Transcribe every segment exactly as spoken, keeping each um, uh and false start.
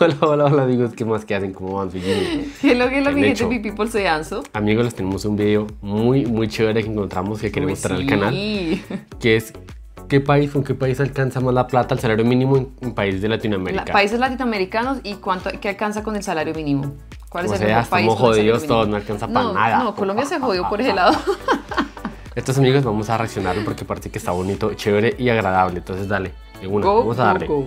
Hola, hola, hola amigos, ¿qué más que hacen? ¿Cómo van? Hello, hello, mi gente, mi people, soy Danzo. Amigos, les tenemos un video muy, muy chévere que encontramos que queremos traer al canal, que es ¿qué país, con qué país alcanza más la plata, el salario mínimo en, en países de Latinoamérica? La, países latinoamericanos y cuánto, qué alcanza con el salario mínimo. ¿Cuál es el mejor país? Como jodidos todos, no alcanza no, para nada. No, Colombia se jodió por ese lado. Estos amigos vamos a reaccionarlo porque parece que está bonito, chévere y agradable. Entonces dale, de una, go, vamos a darle. Go, go.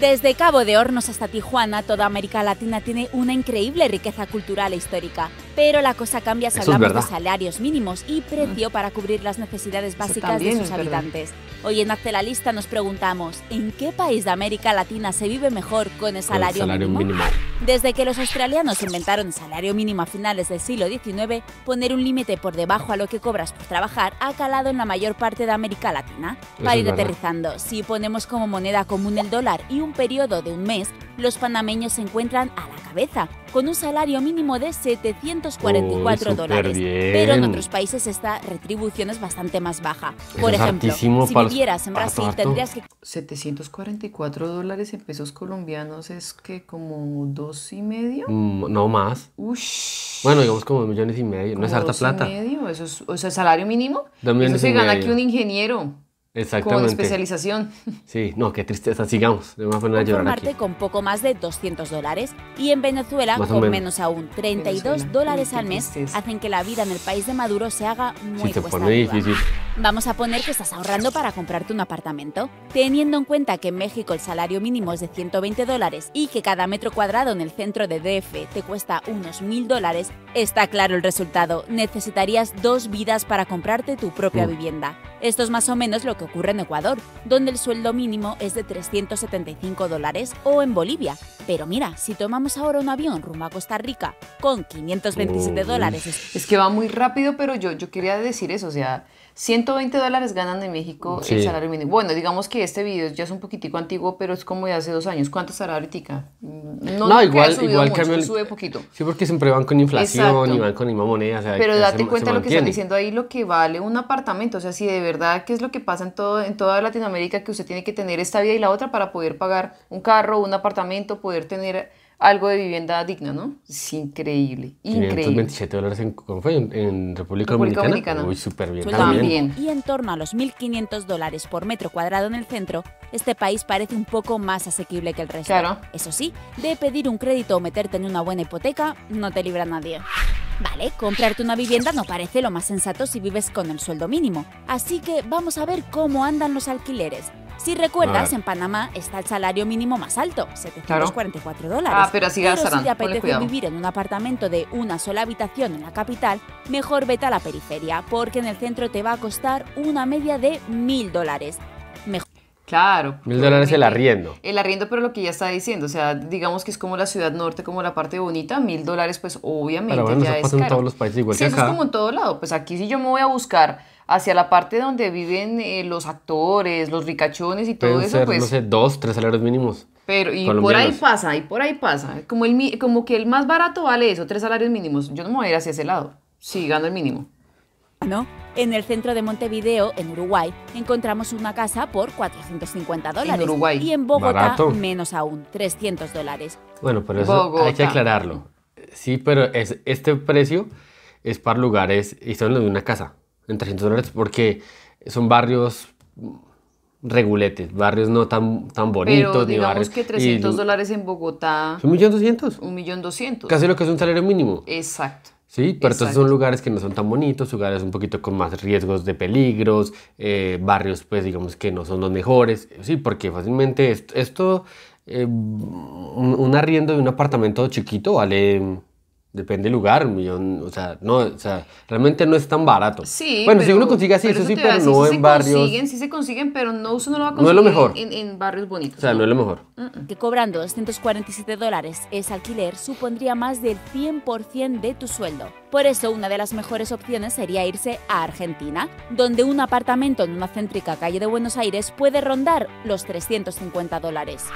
Desde Cabo de Hornos hasta Tijuana, toda América Latina tiene una increíble riqueza cultural e histórica. Pero la cosa cambia si eso hablamos de salarios mínimos y precio para cubrir las necesidades básicas de sus habitantes. Hoy en Hazte la Lista nos preguntamos, ¿en qué país de América Latina se vive mejor con el salario, con el salario mínimo? mínimo? Desde que los australianos inventaron el salario mínimo a finales del siglo diecinueve, poner un límite por debajo a lo que cobras por trabajar ha calado en la mayor parte de América Latina. Eso para ir aterrizando, si ponemos como moneda común el dólar y un un periodo de un mes, los panameños se encuentran a la cabeza, con un salario mínimo de setecientos cuarenta y cuatro oh, dólares. Bien. Pero en otros países esta retribución es bastante más baja. Eso por ejemplo, si vivieras en Brasil harto, tendrías que... setecientos cuarenta y cuatro dólares en pesos colombianos es que como dos y medio. Mm, no más. Ush. Bueno, digamos como dos millones y medio, no es harta plata. Y medio. Eso es, o sea, salario mínimo. Eso se gana aquí un ingeniero. Exactamente. Con especialización. Sí, no, qué tristeza, sigamos. Me voy a poner a llorar aquí. Con poco más de doscientos dólares y en Venezuela más con menos. menos aún treinta y dos Venezuela. dólares al mes hacen que la vida en el país de Maduro se haga muy sí, cuesta arriba. Difícil. Vamos a poner que estás ahorrando para comprarte un apartamento, teniendo en cuenta que en México el salario mínimo es de ciento veinte dólares y que cada metro cuadrado en el centro de D F te cuesta unos mil dólares, está claro el resultado, necesitarías dos vidas para comprarte tu propia mm. vivienda. Esto es más o menos lo que ocurre en Ecuador, donde el sueldo mínimo es de trescientos setenta y cinco dólares, o en Bolivia. Pero mira, si tomamos ahora un avión rumbo a Costa Rica con quinientos veintisiete oh. dólares... Es... es que va muy rápido, pero yo, yo quería decir eso, o sea, ciento veinte dólares ganan en México sí. el salario mínimo. Bueno, digamos que este video ya es un poquitico antiguo, pero es como de hace dos años. ¿Cuánto estará ahorita? No, no igual, igual que el... sube poquito. Sí, porque siempre van con inflación, exacto, y van con la misma moneda. O sea, pero date se, cuenta se lo que están diciendo ahí, lo que vale un apartamento, o sea, si de verdad, ¿qué es lo que pasa en, todo, en toda Latinoamérica? Que usted tiene que tener esta vida y la otra para poder pagar un carro, un apartamento, poder tener algo de vivienda digna, ¿no? Es increíble, increíble. quinientos veintisiete dólares en, ¿cómo fue? en, en República, República Dominicana. Uy, súper bien. También. Y en torno a los mil quinientos dólares por metro cuadrado en el centro, este país parece un poco más asequible que el resto. Claro. Eso sí, de pedir un crédito o meterte en una buena hipoteca, no te libra nadie. Vale, comprarte una vivienda no parece lo más sensato si vives con el sueldo mínimo. Así que vamos a ver cómo andan los alquileres. Si recuerdas, en Panamá está el salario mínimo más alto, setecientos cuarenta y cuatro claro. dólares. Ah, pero así pero gastarán. Si te apetece vivir en un apartamento de una sola habitación en la capital, mejor vete a la periferia, porque en el centro te va a costar una media de mil dólares. Mejor... Claro. Mil dólares el arriendo. El arriendo, pero lo que ya está diciendo, o sea, digamos que es como la ciudad norte, como la parte bonita, mil dólares, pues obviamente bueno, ya es caro. En todos los países igual sí, que acá. Eso es como en todo lado, pues aquí si yo me voy a buscar hacia la parte donde viven eh, los actores, los ricachones y todo eso, ser, pues... no sé, dos, tres salarios mínimos. Pero, y por ahí pasa, y por ahí pasa, como, el, como que el más barato vale eso, tres salarios mínimos, yo no me voy a ir hacia ese lado, sí, gano el mínimo. ¿No? En el centro de Montevideo, en Uruguay, encontramos una casa por cuatrocientos cincuenta dólares. En Uruguay. Y en Bogotá, barato. Menos aún, trescientos dólares. Bueno, pero eso Bogotá. Hay que aclararlo. Sí, pero es, este precio es para lugares, y son los de una casa, en trescientos dólares, porque son barrios reguletes, barrios no tan, tan bonitos. Pero digamos ni barrios, que trescientos y, dólares en Bogotá... ¿Un millón doscientos? Un millón doscientos. Casi lo que es un salario mínimo. Exacto. Sí, pero exacto. Entonces son lugares que no son tan bonitos, lugares un poquito con más riesgos de peligros, eh, barrios pues digamos que no son los mejores, sí, porque fácilmente esto, esto eh, un, un arriendo de un apartamento chiquito vale... Depende del lugar, millón, o sea, no, o sea, realmente no es tan barato. Sí, bueno, pero, si uno consigue así, eso sí, pero decir, no sí en se barrios. Consiguen, sí se consiguen, pero no, uno no lo va a conseguir no es lo mejor. En, en, en barrios bonitos. O sea, no, no es lo mejor. Que cobrando doscientos cuarenta y siete dólares ese alquiler supondría más del cien por ciento de tu sueldo. Por eso, una de las mejores opciones sería irse a Argentina, donde un apartamento en una céntrica calle de Buenos Aires puede rondar los trescientos cincuenta dólares.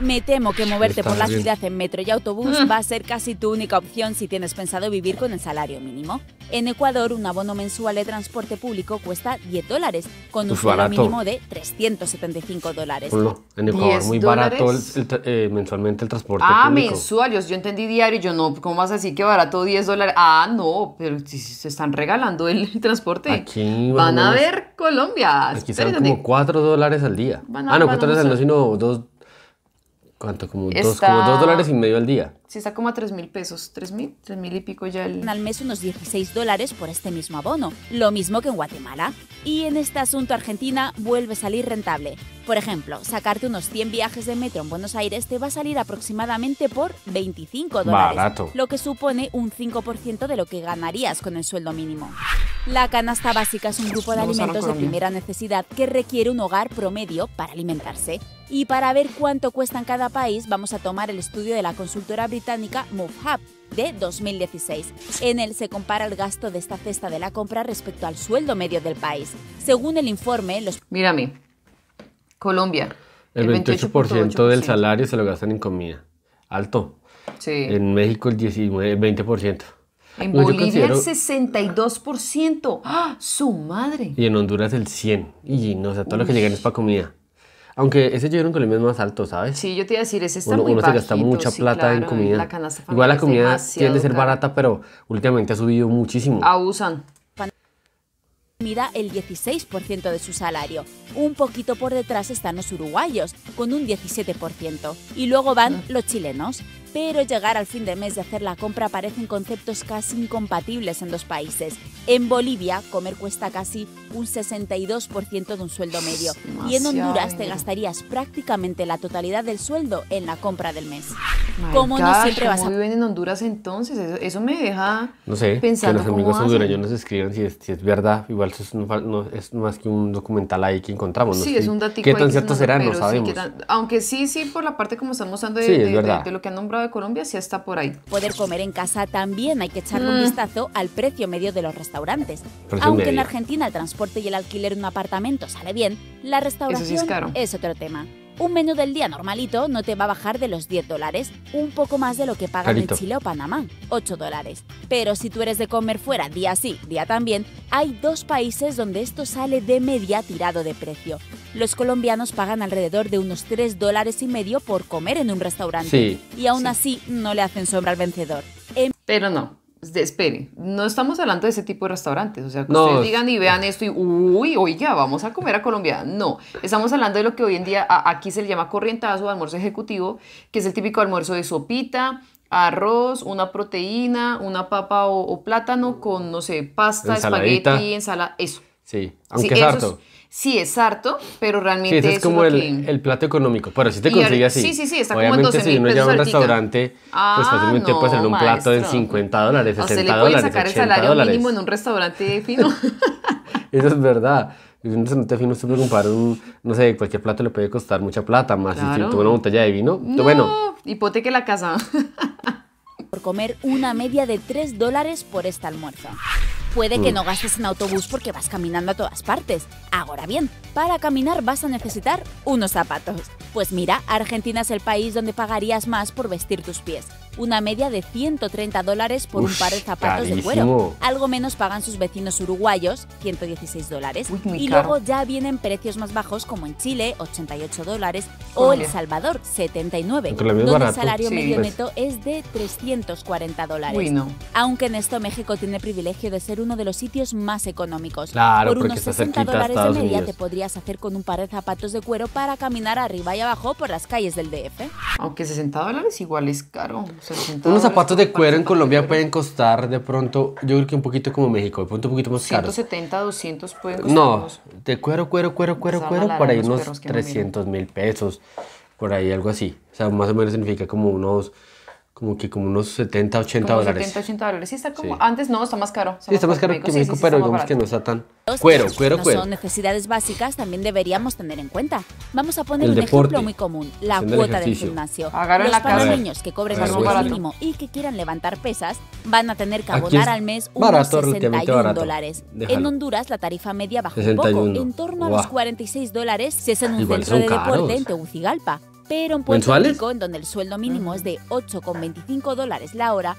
Me temo que moverte por la ciudad en metro y autobús va a ser casi tu única opción si tienes pensado vivir con el salario mínimo. En Ecuador, un abono mensual de transporte público cuesta diez dólares, con un salario mínimo de trescientos setenta y cinco dólares. No, en Ecuador muy barato el, el, eh, mensualmente el transporte ah, público. Ah, mensuales, yo entendí diario, yo no, ¿cómo vas a decir que barato diez dólares? Ah, no, pero si se están regalando el transporte. Aquí, van a ver Colombia. Aquí están como cuatro dólares al día. Van a, ah, no, cuatro dólares al día, sino dos. ¿Cuánto? Como está... dos, como dos dólares y medio al día. Sí, está como a tres mil pesos. Tres mil, tres mil y pico ya el... Al mes unos dieciséis dólares por este mismo abono. Lo mismo que en Guatemala. Y en este asunto Argentina vuelve a salir rentable. Por ejemplo, sacarte unos cien viajes de metro en Buenos Aires te va a salir aproximadamente por veinticinco dólares. Barato. Lo que supone un cinco por ciento de lo que ganarías con el sueldo mínimo. La canasta básica es un grupo de alimentos de primera necesidad que requiere un hogar promedio para alimentarse. Y para ver cuánto cuesta en cada país, vamos a tomar el estudio de la consultora británica MoveHub de dos mil dieciséis. En él se compara el gasto de esta cesta de la compra respecto al sueldo medio del país. Según el informe, los... Mírame, Colombia. El, el veintiocho por ciento del salario se lo gastan en comida. Alto. Sí. En México el diecinueve, veinte por ciento. En no, Bolivia considero... el sesenta y dos por ciento. ¡Ah, su madre! Y en Honduras el cien por ciento. Y no, o sea, todo Uf. lo que llegan es para comida. Aunque ese yo creo que Colombia es más alto, ¿sabes? Sí, yo te iba a decir, ese está uno, muy uno bajito. Uno se gasta mucha sí, plata claro, en comida. La canasta familiar Igual la comida tiende a ser cara. barata, pero últimamente ha subido muchísimo. Abusan. Mira el dieciséis por ciento de su salario. Un poquito por detrás están los uruguayos, con un diecisiete por ciento. Y luego van los chilenos. Pero llegar al fin de mes de hacer la compra parecen conceptos casi incompatibles en dos países. En Bolivia, comer cuesta casi un sesenta y dos por ciento de un sueldo medio. Y en Honduras te gastarías prácticamente la totalidad del sueldo en la compra del mes. Como no siempre vas a... ¿Cómo viven en Honduras entonces? Eso, eso me deja no sé, pensando que los amigos hondureños nos escriban si es, si es verdad. Igual eso es, no, es más que un documental ahí que encontramos. No sí, sé, es un datico. ¿Qué tan cierto será? No sabemos. Sí, tan, aunque sí, sí, por la parte como están mostrando de, sí, es de, de, de lo que han nombrado de Colombia, sí está por ahí. Poder comer en casa también hay que echarle mm. un vistazo al precio medio de los restaurantes. Precio Aunque medio. en Argentina el transporte y el alquiler de un apartamento sale bien, la restauración Eso sí es caro. es otro tema. Un menú del día normalito no te va a bajar de los diez dólares, un poco más de lo que pagan Carito. en Chile o Panamá, ocho dólares. Pero si tú eres de comer fuera día sí, día también, hay dos países donde esto sale de media tirado de precio. Los colombianos pagan alrededor de unos tres dólares y medio por comer en un restaurante. Sí, y aún sí. así no le hacen sombra al vencedor. En... Pero no. Espere, no estamos hablando de ese tipo de restaurantes, o sea, que no, ustedes digan y vean esto y uy, oiga, vamos a comer a Colombia. No, estamos hablando de lo que hoy en día a, aquí se le llama corrientazo, almuerzo ejecutivo, que es el típico almuerzo de sopita, arroz, una proteína, una papa o, o plátano con, no sé, pasta, Ensaladita. espagueti, ensalada, eso. Sí, aunque sí, es harto. Es, sí, es harto, pero realmente sí, ese es como es el, que... el plato económico, pero si sí te consigue así. Sí, sí, sí, está Obviamente, como en doce mil pesos. Obviamente, si uno lleva a un restaurante, ah, pues fácilmente no, puede hacer un maestro. plato de cincuenta dólares, sesenta dólares, ochenta dólares. O se le puede sacar el salario dólares. mínimo en un restaurante fino. Eso es verdad. En un restaurante fino se puede comprar un, no sé, cualquier plato le puede costar mucha plata, más claro. si tú una botella de vino. No, bueno. hipoteque la casa. Por comer una media de tres dólares por este almuerzo. Puede que no gastes en autobús porque vas caminando a todas partes. Ahora bien, para caminar vas a necesitar unos zapatos. Pues mira, Argentina es el país donde pagarías más por vestir tus pies. Una media de ciento treinta dólares por Uf, un par de zapatos carísimo. de cuero. Algo menos pagan sus vecinos uruguayos, ciento dieciséis dólares. Uy, y luego ya vienen precios más bajos como en Chile, ochenta y ocho dólares, o El Salvador, setenta y nueve, donde el salario sí, medio pues. neto es de trescientos cuarenta dólares. Uy, no. Aunque en esto México tiene el privilegio de ser uno de los sitios más económicos. Claro, por unos sesenta dólares de media te podrías hacer con un par de zapatos de cuero para caminar arriba y abajo por las calles del D F. Aunque sesenta dólares igual es caro. Unos zapatos de cuero en Colombia pueden costar de pronto, yo creo que un poquito como México, de pronto un poquito más caro. ciento setenta, doscientos pueden costar. No, de cuero, cuero, cuero, cuero, cuero, por ahí unos trescientos mil pesos, por ahí algo así. O sea, más o menos significa como unos... Como que como unos setenta, ochenta dólares. setenta, ochenta dólares. Sí, está como... Sí. Antes no, está más caro. Está sí, está más caro que México, sí, sí, pero digamos que no está tan... Cuero, cuero, no cuero. Son necesidades básicas, también deberíamos tener en cuenta. Vamos a poner el un deporte, ejemplo muy común, la cuota del gimnasio. Agarra Los panameños que cobren el mínimo y que quieran levantar pesas van a tener que abonar al mes unos barato, sesenta y un dólares. Déjalo. En Honduras la tarifa media baja un poco, en torno wow. a los cuarenta y seis dólares si es en un Igual centro de deporte en Tegucigalpa. pero en Puerto ¿Mensuales? Rico, en donde el sueldo mínimo es de ocho con veinticinco dólares la hora,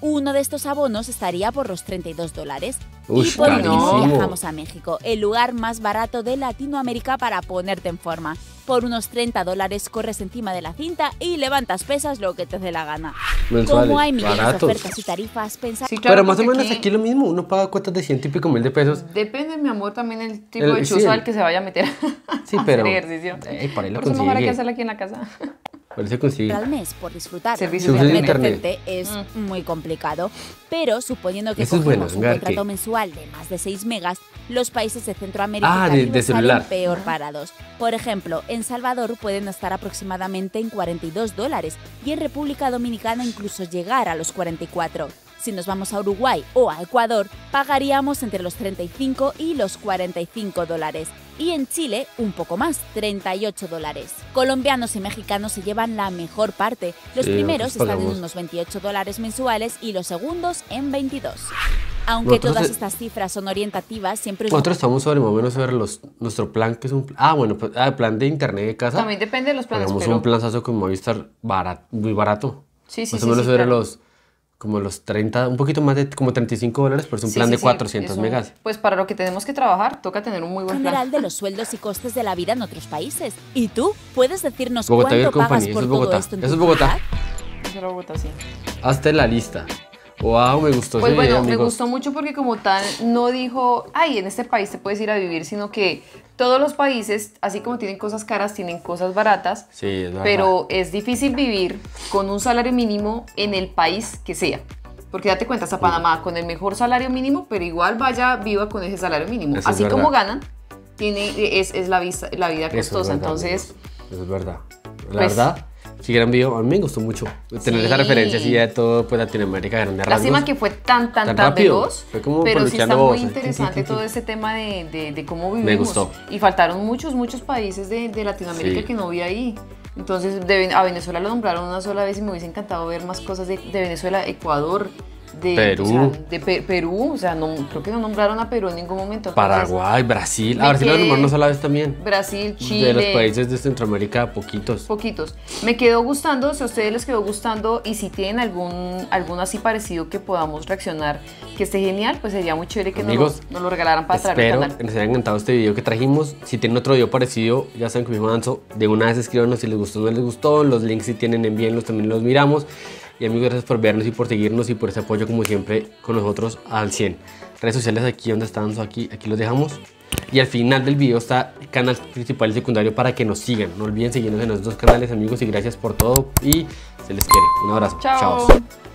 uno de estos abonos estaría por los treinta y dos dólares. Uy, y por carísimo. Fin viajamos a México, el lugar más barato de Latinoamérica para ponerte en forma. Por unos treinta dólares corres encima de la cinta y levantas pesas lo que te dé la gana. Mensuales, como hay millones baratos. De ofertas y tarifas, pensar... Sí, claro, pero más o menos aquí, aquí lo mismo, uno paga cuotas de ciento y pico mil de pesos. Depende, mi amor, también el tipo el, de chuzo sí, al que se vaya a meter sí, a pero, hacer ejercicio. Eh, por ahí lo por eso mejor hay que hacerlo aquí en la casa. Por eso consigue. Al mes, por disfrutar servicios de internet es mm. muy complicado, pero suponiendo que cogemos bueno, un contrato que... mensual de más de seis megas, los países de Centroamérica ah, de, de salen peor parados. Por ejemplo, en Salvador pueden estar aproximadamente en cuarenta y dos dólares y en República Dominicana incluso llegar a los cuarenta y cuatro. Si nos vamos a Uruguay o a Ecuador, pagaríamos entre los treinta y cinco y los cuarenta y cinco dólares. Y en Chile, un poco más, treinta y ocho dólares. Colombianos y mexicanos se llevan la mejor parte. Los sí, primeros están en unos veintiocho dólares mensuales y los segundos en veintidós. Aunque nosotros todas se... estas cifras son orientativas, siempre... Es nosotros estamos sobre, más o menos sobre los, nuestro plan, que es un... Ah, bueno, pues, ah, plan de internet de casa. También depende de los planes, pero... un planazo con Movistar barato, muy barato. Sí, sí, más sí, o menos sí, sobre claro. los... Como los treinta, un poquito más de como treinta y cinco dólares, pero es un sí, plan sí, de cuatrocientos sí, megas. Pues para lo que tenemos que trabajar, toca tener un muy buen plan. General de los sueldos y costes de la vida en otros países. ¿Y tú? ¿Puedes decirnos Bogotá, cuánto pagas por todo Bogotá. Esto en ¿Eso tu Bogotá? Eso es Bogotá, sí. Hazte la lista. Wow, me gustó. Pues ese bueno, video, me gustó mucho porque como tal no dijo, ay, en este país te puedes ir a vivir, sino que todos los países, así como tienen cosas caras, tienen cosas baratas. Sí, es verdad. Pero es difícil vivir con un salario mínimo en el país que sea. Porque date cuenta, hasta Panamá con el mejor salario mínimo, pero igual vaya viva con ese salario mínimo. Eso así como ganan, tiene, es, es la, vista, la vida costosa. Eso es verdad, entonces, eso es verdad. La pues, verdad. Sí, gran video. A mí me gustó mucho tener sí. esa referencia así de todo pues, Latinoamérica. Lástima que fue tan, tan, tan, tan veloz. Fue como pero sí está voz. muy interesante todo ese tema de, de, de cómo vivimos. Me gustó. Y faltaron muchos, muchos países de, de Latinoamérica sí. que no vi ahí. Entonces, de, a Venezuela lo nombraron una sola vez y me hubiese encantado ver más cosas de, de Venezuela, Ecuador, de Perú. O sea, de Pe Perú. O sea, no, creo que no nombraron a Perú en ningún momento. Paraguay, Brasil. A Brasil lo nombraron una sola vez también. Brasil, Chile. De los países de Centroamérica, poquitos. Poquitos. Me quedó gustando, si a ustedes les quedó gustando y si tienen algún, algún así parecido que podamos reaccionar, que esté genial, pues sería muy chévere que Amigos, nos, nos lo regalaran para traer el canal. Espero les haya encantado este video que trajimos. Si tienen otro video parecido, ya saben que mismo Danzo, de una vez escríbanos si les gustó o no les gustó. Los links si tienen, envíenlos, también los miramos. Y amigos, gracias por vernos y por seguirnos y por ese apoyo como siempre con nosotros al cien. Redes sociales aquí donde están, aquí, aquí los dejamos. Y al final del video está el canal principal y secundario para que nos sigan. No olviden seguirnos en los dos canales, amigos, y gracias por todo. Y se les quiere. Un abrazo. Chao. Chao.